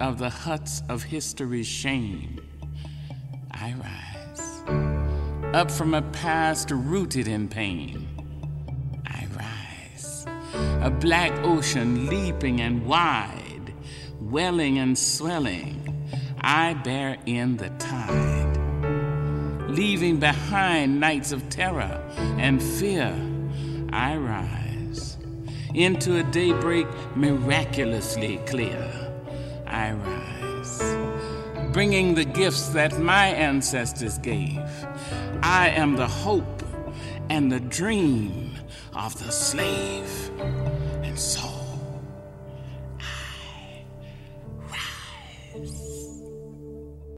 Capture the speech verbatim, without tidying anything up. out of the huts of history's shame, I rise. Up from a past rooted in pain, I rise. A black ocean leaping and wide, welling and swelling, I bear in the tide. Leaving behind nights of terror and fear, I rise. Into a daybreak miraculously clear, I rise. Bringing the gifts that my ancestors gave, I am the hope and the dream of the slave. And so